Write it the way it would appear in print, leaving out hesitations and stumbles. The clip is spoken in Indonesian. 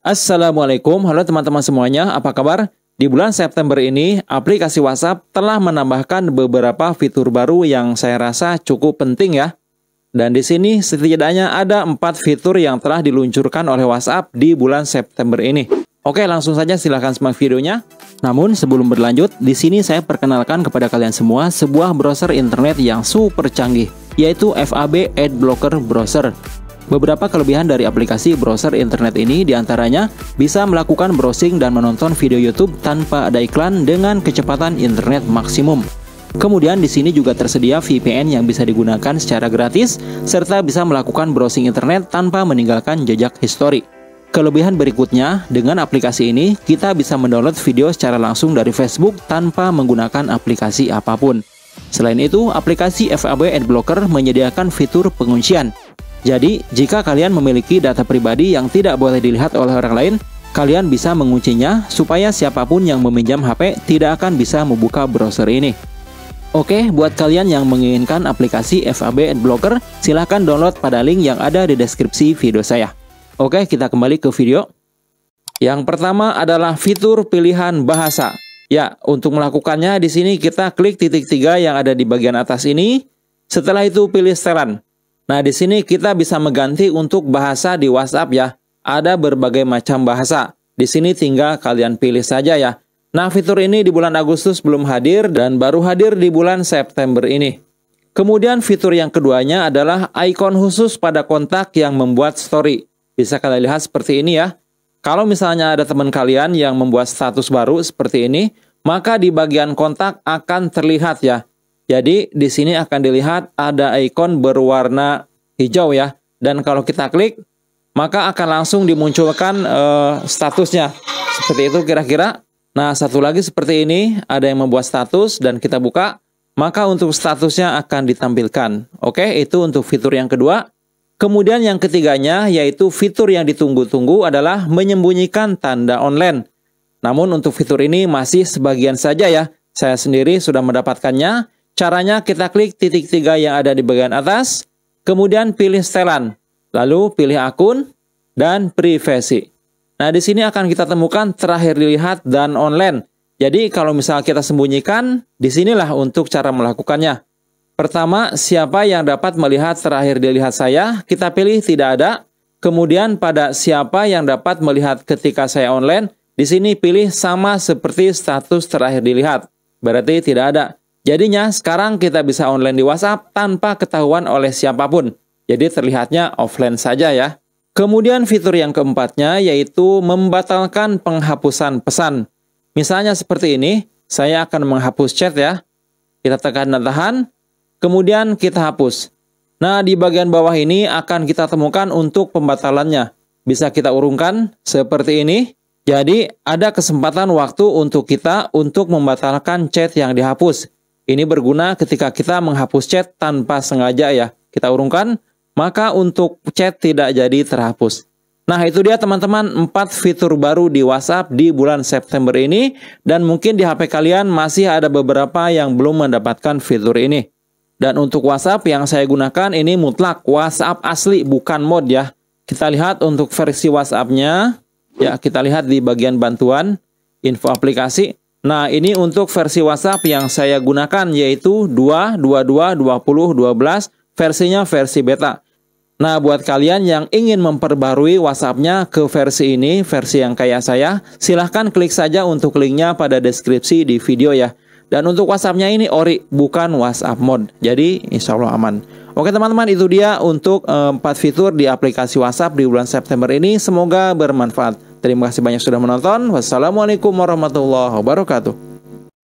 Assalamualaikum, halo teman-teman semuanya, apa kabar? Di bulan September ini, aplikasi WhatsApp telah menambahkan beberapa fitur baru yang saya rasa cukup penting ya. Dan di sini setidaknya ada 4 fitur yang telah diluncurkan oleh WhatsApp di bulan September ini. Oke, langsung saja silahkan simak videonya. Namun sebelum berlanjut, di sini saya perkenalkan kepada kalian semua sebuah browser internet yang super canggih, yaitu FAB Ad Blocker Browser. Beberapa kelebihan dari aplikasi browser internet ini diantaranya bisa melakukan browsing dan menonton video YouTube tanpa ada iklan dengan kecepatan internet maksimum. Kemudian di sini juga tersedia VPN yang bisa digunakan secara gratis serta bisa melakukan browsing internet tanpa meninggalkan jejak histori. Kelebihan berikutnya, dengan aplikasi ini kita bisa mendownload video secara langsung dari Facebook tanpa menggunakan aplikasi apapun. Selain itu, aplikasi FAB Ad Blocker menyediakan fitur penguncian. Jadi, jika kalian memiliki data pribadi yang tidak boleh dilihat oleh orang lain, kalian bisa menguncinya supaya siapapun yang meminjam HP tidak akan bisa membuka browser ini. Oke, buat kalian yang menginginkan aplikasi FAB Ad Blocker, silahkan download pada link yang ada di deskripsi video saya. Oke, kita kembali ke video. Yang pertama adalah fitur pilihan bahasa. Ya, untuk melakukannya di sini kita klik titik 3 yang ada di bagian atas ini. Setelah itu pilih setelan. Nah, di sini kita bisa mengganti untuk bahasa di WhatsApp ya. Ada berbagai macam bahasa. Di sini tinggal kalian pilih saja ya. Nah, fitur ini di bulan Agustus belum hadir dan baru hadir di bulan September ini. Kemudian fitur yang keduanya adalah ikon khusus pada kontak yang membuat story. Bisa kalian lihat seperti ini ya. Kalau misalnya ada teman kalian yang membuat status baru seperti ini, maka di bagian kontak akan terlihat ya. Jadi, di sini akan dilihat ada ikon berwarna hijau ya. Dan kalau kita klik, maka akan langsung dimunculkan statusnya. Seperti itu kira-kira. Nah, satu lagi seperti ini, ada yang membuat status dan kita buka. Maka untuk statusnya akan ditampilkan. Oke, itu untuk fitur yang kedua. Kemudian yang ketiganya, yaitu fitur yang ditunggu-tunggu adalah menyembunyikan tanda online. Namun untuk fitur ini masih sebagian saja ya. Saya sendiri sudah mendapatkannya. Caranya kita klik titik 3 yang ada di bagian atas, kemudian pilih setelan, lalu pilih akun, dan privasi. Nah, di sini akan kita temukan terakhir dilihat dan online. Jadi, kalau misalnya kita sembunyikan, disinilah untuk cara melakukannya. Pertama, siapa yang dapat melihat terakhir dilihat saya, kita pilih tidak ada. Kemudian pada siapa yang dapat melihat ketika saya online, di sini pilih sama seperti status terakhir dilihat. Berarti tidak ada. Jadinya sekarang kita bisa online di WhatsApp tanpa ketahuan oleh siapapun. Jadi terlihatnya offline saja ya. Kemudian fitur yang keempatnya yaitu membatalkan penghapusan pesan. Misalnya seperti ini, saya akan menghapus chat ya. Kita tekan dan tahan, kemudian kita hapus. Nah, di bagian bawah ini akan kita temukan untuk pembatalannya. Bisa kita urungkan seperti ini. Jadi ada kesempatan waktu untuk kita untuk membatalkan chat yang dihapus. Ini berguna ketika kita menghapus chat tanpa sengaja ya. Kita urungkan, maka untuk chat tidak jadi terhapus. Nah, itu dia teman-teman 4 fitur baru di WhatsApp di bulan September ini. Dan mungkin di HP kalian masih ada beberapa yang belum mendapatkan fitur ini. Dan untuk WhatsApp yang saya gunakan ini mutlak WhatsApp asli, bukan mod ya. Kita lihat untuk versi WhatsApp-nya. Ya, kita lihat di bagian bantuan, info aplikasi. Nah, ini untuk versi WhatsApp yang saya gunakan yaitu 2.22.20.12, versinya versi beta. Nah, buat kalian yang ingin memperbarui WhatsApp-nya ke versi ini, versi yang kayak saya, silahkan klik saja untuk linknya pada deskripsi di video ya. Dan untuk WhatsApp-nya ini ori, bukan WhatsApp mod. Jadi, insya Allah aman. Oke teman-teman, itu dia untuk 4 fitur di aplikasi WhatsApp di bulan September ini. Semoga bermanfaat. Terima kasih banyak sudah menonton. Wassalamualaikum warahmatullahi wabarakatuh.